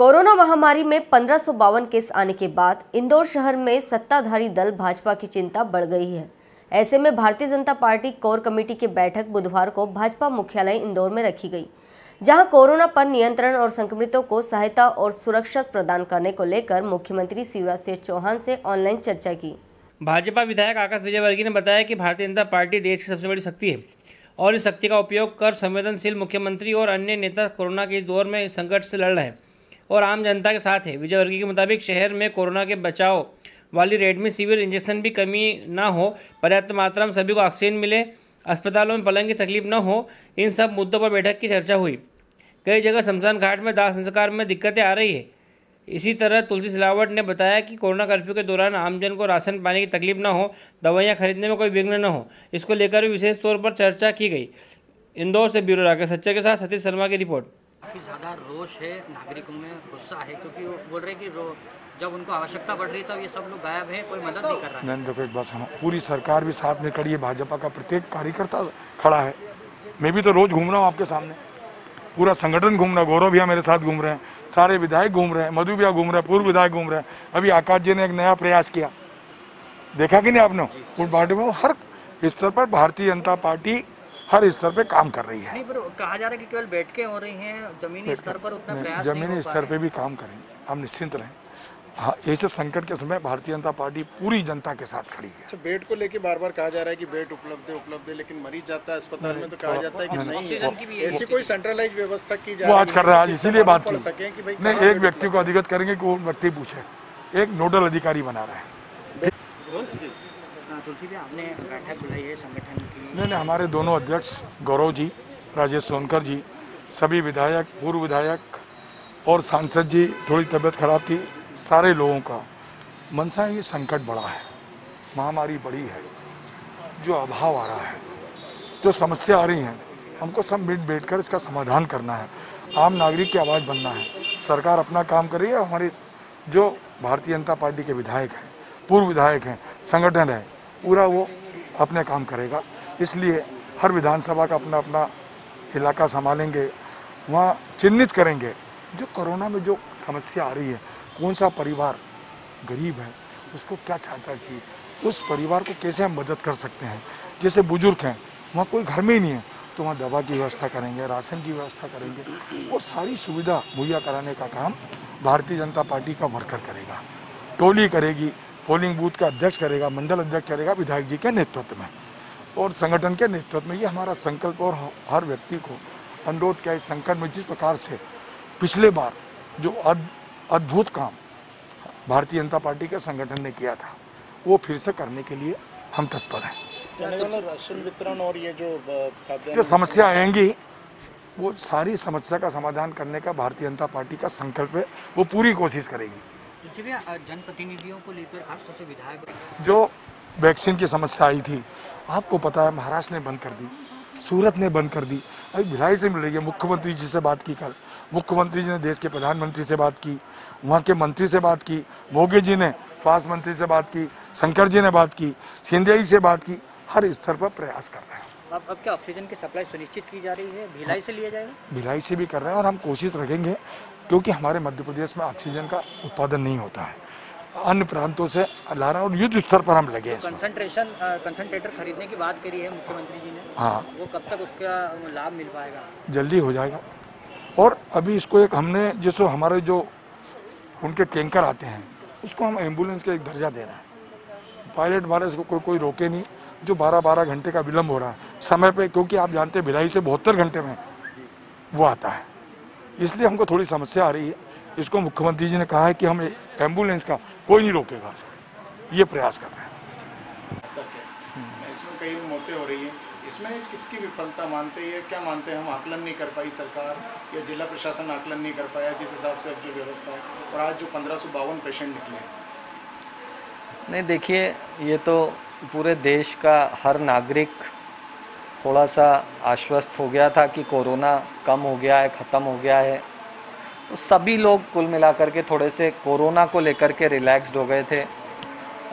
Corona महामारी में 1552 case आने के बाद इंदौर शहर में सत्ताधारी दल भाजपा की चिंता बढ़ गई है। ऐसे में Bharatiya Janata party core committee की बैठक बुधवार को भाजपा मुख्यालय इंदौर में रखी गई, जहां कोरोना पर नियंत्रण और संक्रमितों को सहायता और सुरक्षा प्रदान करने को लेकर मुख्यमंत्री शिवराज सिंह चौहान से ऑनलाइन चर्चा की। भाजपा विधायक आकाश विजयवर्गीय ने बताया कि भारतीय जनता पार्टी देश की सबसे बड़ी शक्ति है और इस शक्ति का उपयोग कर संवेदनशील मुख्यमंत्री और अन्य नेता कोरोना के इस दौर में संकट से लड़ रहे हैं और आम जनता के साथ है। विजयवर्गीय के मुताबिक शहर में कोरोना के बचाव वाली रेडमी शिविर, इंजेक्शन की कमी ना हो, पर्याप्त मात्रा में सभी को ऑक्सीजन मिले, अस्पतालों में पलंग की तकलीफ न हो, इन सब मुद्दों पर बैठक की चर्चा हुई। कई जगह शमशान घाट में दाह संस्कार में दिक्कतें आ रही है। इसी तरह तुलसी सिलावट ने बताया कि कोरोना कर्फ्यू के दौरान आमजन को राशन पाने की तकलीफ न हो, दवाइयाँ खरीदने में कोई विघ्न न हो, इसको लेकर भी विशेष तौर पर चर्चा की गई। इंदौर से ब्यूरो राकेश सच्चर के साथ सतीश शर्मा की रिपोर्ट। काफ़ी ज़्यादा रोष है, नागरिकों में गुस्सा है, क्योंकि वो बोल रहे हैं कि जब उनको आवश्यकता पड़ रही है तब ये सब लोग गायब हैं, कोई मदद नहीं कर रहा है। देखो एक बात, पूरी सरकार भी साथ में खड़ी है, भाजपा का प्रत्येक कार्यकर्ता खड़ा है। मैं भी तो रोज़ घूम रहा हूँ आपके सामने, पूरा संगठन घूम रहा है, गौरव भैया मेरे साथ घूम रहे हैं, सारे विधायक घूम रहे हैं, मधु भैया घूम रहे हैं, पूर्व विधायक घूम रहे हैं। अभी आकाश जी ने एक नया प्रयास किया, देखा कि नहीं आपने, फूड पार्टी में हर स्तर पर भारतीय जनता पार्टी हर स्तर पे काम कर रही है। नहीं पर कहा जा रहा है कि केवल बैठकें हो रही हैं, जमीनी स्तर पर उतना प्रयास नहीं हो पा रहा है। जमीनी स्तर पे भी काम करेंगे, हम निश्चिंत रहें। हाँ, ऐसे संकट के समय भारतीय जनता पार्टी पूरी जनता के साथ खड़ी है। बेड को लेके बार बार कहा जा रहा है कि बेड उपलब्ध है, लेकिन मरीज जाता है अस्पताल में तो कहा जाता है कि नहीं, ऐसी कोई सेंट्रलाइज व्यवस्था की जा रही है। वो आज कर रहा है, आज इसीलिए बात कर सके कि नहीं एक व्यक्ति को अधिकृत करेंगे कि वो व्यक्ति पूछे, एक नोडल अधिकारी बना रहा है। आपने बैठक बुलाई है संगठन की? नहीं, हमारे दोनों अध्यक्ष गौरव जी, राजेश सोनकर जी, सभी विधायक, पूर्व विधायक और सांसद जी, थोड़ी तबीयत खराब थी, सारे लोगों का मनसा ये संकट बड़ा है, महामारी बड़ी है, जो अभाव आ रहा है, जो समस्या आ रही हैं, हमको सब मिल बैठ कर इसका समाधान करना है, आम नागरिक की आवाज़ बनना है। सरकार अपना काम कर रही है, हमारे जो भारतीय जनता पार्टी के विधायक हैं, पूर्व विधायक हैं, संगठन है, पूरा वो अपने काम करेगा। इसलिए हर विधानसभा का अपना अपना इलाका संभालेंगे, वहाँ चिन्हित करेंगे जो कोरोना में जो समस्या आ रही है, कौन सा परिवार गरीब है, उसको क्या सहायता चाहिए, उस परिवार को कैसे हम मदद कर सकते हैं। जैसे बुजुर्ग हैं, वहाँ कोई घर में ही नहीं है, तो वहाँ दवा की व्यवस्था करेंगे, राशन की व्यवस्था करेंगे, वो सारी सुविधा मुहैया कराने का काम भारतीय जनता पार्टी का वर्कर करेगा, टोली करेगी, पोलिंग बूथ का अध्यक्ष करेगा, मंडल अध्यक्ष करेगा, विधायक जी के नेतृत्व में और संगठन के नेतृत्व में। ये हमारा संकल्प और हर व्यक्ति को अनुरोध किया, इस संकट में जिस प्रकार से पिछले बार जो अद्भुत काम भारतीय जनता पार्टी के संगठन ने किया था, वो फिर से करने के लिए हम तत्पर हैं। राशन वितरण और ये जो समस्या आएंगी, वो सारी समस्या का समाधान करने का भारतीय जनता पार्टी का संकल्प है, वो पूरी कोशिश करेगी। जनप्रतिनिधियों को लेकर आप सबसे विधायक, जो वैक्सीन की समस्या आई थी, आपको पता है महाराष्ट्र ने बंद कर दी, सूरत ने बंद कर दी, अभी भिलाई से मिल रही है। मुख्यमंत्री जी से बात की कल, मुख्यमंत्री जी ने देश के प्रधानमंत्री से बात की, वहाँ के मंत्री से बात की, भोगी जी ने स्वास्थ्य मंत्री से बात की, शंकर जी ने बात की, सिंधिया जी से बात की, हर स्तर पर प्रयास कर रहे हैं। अब क्या ऑक्सीजन की सप्लाई सुनिश्चित की जा रही है? भिलाई से लिया जाएगा, भिलाई से भी कर रहे हैं और हम कोशिश रखेंगे, क्योंकि हमारे मध्य प्रदेश में ऑक्सीजन का उत्पादन नहीं होता है, अन्य प्रांतों से ला रहा है और युद्ध स्तर पर हम लगे हैं। कंसंट्रेटर खरीदने की बात करी है मुख्यमंत्री जी ने, हाँ, वो कब तक उसका लाभ मिल पाएगा? जल्दी हो जाएगा। और अभी इसको एक हमने जैसे हमारे जो उनके टैंकर आते हैं, उसको हम एम्बुलेंस का एक दर्जा दे रहे हैं, पायलट वाले इसको कोई रोके नहीं, जो 12-12 घंटे का विलम्ब हो रहा है समय पे, क्योंकि आप जानते हैं भिलाई से 72 घंटे में वो आता है, इसलिए हमको थोड़ी समस्या आ रही है। इसको मुख्यमंत्री जी ने कहा है कि हम एम्बुलेंस का कोई नहीं रोकेगा, ये प्रयास कर रहे हैं। इसमें कई मौतें हो रही हैं, इसमें किसकी विफलता मानते हैं, क्या मानते हैं? हम आकलन नहीं कर पाई सरकार या जिला प्रशासन आकलन नहीं कर पाया जिस हिसाब से अब जो व्यवस्था है, और आज जो 1552 पेशेंट निकले। नहीं देखिए, ये तो पूरे देश का हर नागरिक थोड़ा सा आश्वस्त हो गया था कि कोरोना कम हो गया है, ख़त्म हो गया है, तो सभी लोग कुल मिलाकर के थोड़े से कोरोना को लेकर के रिलैक्स्ड हो गए थे।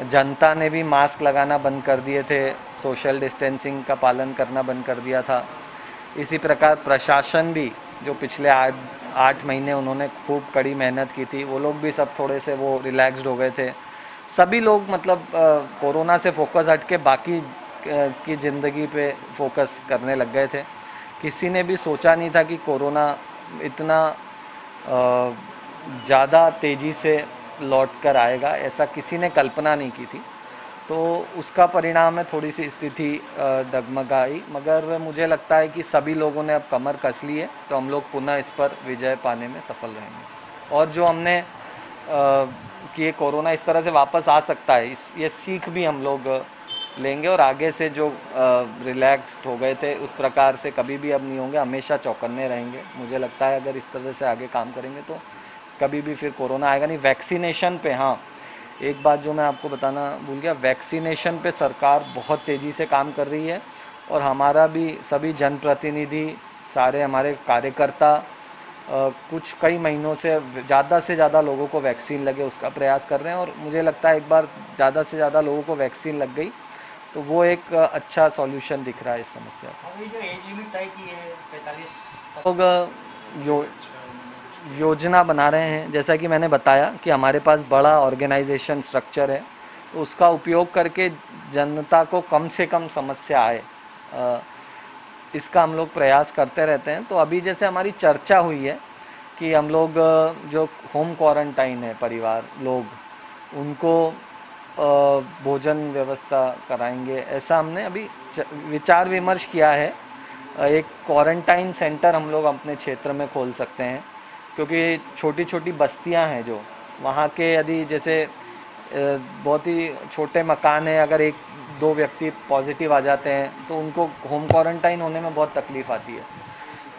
जनता ने भी मास्क लगाना बंद कर दिए थे, सोशल डिस्टेंसिंग का पालन करना बंद कर दिया था। इसी प्रकार प्रशासन भी जो पिछले 8 महीने उन्होंने खूब कड़ी मेहनत की थी, वो लोग भी सब थोड़े से वो रिलैक्स्ड हो गए थे। सभी लोग मतलब कोरोना से फोकस हट के बाकी की ज़िंदगी पे फोकस करने लग गए थे। किसी ने भी सोचा नहीं था कि कोरोना इतना ज़्यादा तेज़ी से लौट कर आएगा, ऐसा किसी ने कल्पना नहीं की थी। तो उसका परिणाम है थोड़ी सी स्थिति डगमगाई, मगर मुझे लगता है कि सभी लोगों ने अब कमर कस ली है, तो हम लोग पुनः इस पर विजय पाने में सफल रहेंगे। और जो हमने कि ये कोरोना इस तरह से वापस आ सकता है, ये सीख भी हम लोग लेंगे और आगे से जो रिलैक्स्ड हो गए थे उस प्रकार से कभी भी अब नहीं होंगे, हमेशा चौकन्ने रहेंगे। मुझे लगता है अगर इस तरह से आगे काम करेंगे तो कभी भी फिर कोरोना आएगा नहीं। वैक्सीनेशन पे, हाँ एक बात जो मैं आपको बताना भूल गया, वैक्सीनेशन पे सरकार बहुत तेज़ी से काम कर रही है और हमारा भी सभी जनप्रतिनिधि, सारे हमारे कार्यकर्ता कुछ कई महीनों से ज़्यादा लोगों को वैक्सीन लगे उसका प्रयास कर रहे हैं। और मुझे लगता है एक बार ज़्यादा से ज़्यादा लोगों को वैक्सीन लग गई तो वो एक अच्छा सॉल्यूशन दिख रहा है इस समस्या का। अभी जो एज लिमिट तय की है 45 लोग योजना बना रहे हैं। जैसा कि मैंने बताया कि हमारे पास बड़ा ऑर्गेनाइजेशन स्ट्रक्चर है, तो उसका उपयोग करके जनता को कम से कम समस्या आए, इसका हम लोग प्रयास करते रहते हैं। तो अभी जैसे हमारी चर्चा हुई है कि हम लोग जो होम क्वारंटाइन है परिवार लोग, उनको भोजन व्यवस्था कराएंगे, ऐसा हमने अभी विचार विमर्श किया है। एक क्वारंटाइन सेंटर हम लोग अपने क्षेत्र में खोल सकते हैं, क्योंकि छोटी छोटी बस्तियां हैं जो वहाँ के, यदि जैसे बहुत ही छोटे मकान है, अगर 1-2 व्यक्ति पॉजिटिव आ जाते हैं तो उनको होम क्वारंटाइन होने में बहुत तकलीफ़ आती है।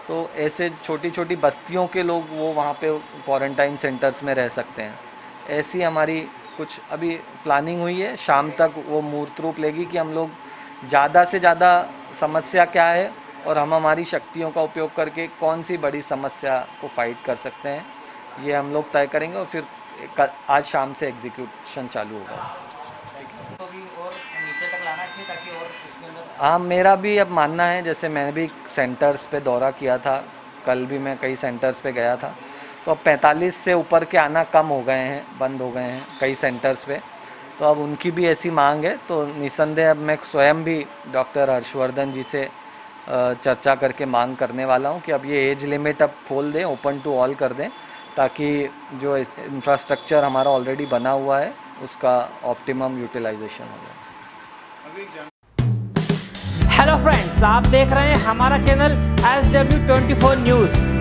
तो ऐसे छोटी छोटी बस्तियों के लोग वो वहाँ पे क्वारंटाइन सेंटर्स में रह सकते हैं। ऐसी हमारी कुछ अभी प्लानिंग हुई है, शाम तक वो मूर्त रूप लेगी कि हम लोग ज़्यादा से ज़्यादा समस्या क्या है और हम हमारी शक्तियों का उपयोग करके कौन सी बड़ी समस्या को फाइट कर सकते हैं, ये हम लोग तय करेंगे। और फिर आज शाम से एग्जीक्यूशन चालू होगा। हाँ, मेरा भी अब मानना है, जैसे मैंने भी सेंटर्स पे दौरा किया था, कल भी मैं कई सेंटर्स पे गया था, तो अब 45 से ऊपर के आना कम हो गए हैं, बंद हो गए हैं कई सेंटर्स पे, तो अब उनकी भी ऐसी मांग है। तो निसंदेह अब मैं स्वयं भी डॉक्टर हर्षवर्धन जी से चर्चा करके मांग करने वाला हूँ कि अब ये एज लिमिट अब खोल दें, ओपन टू ऑल कर दें, ताकि जो इंफ्रास्ट्रक्चर हमारा ऑलरेडी बना हुआ है उसका ऑप्टिमम यूटिलाइजेशन हो जाए। हेलो फ्रेंड्स, आप देख रहे हैं हमारा चैनल SW 24 न्यूज़।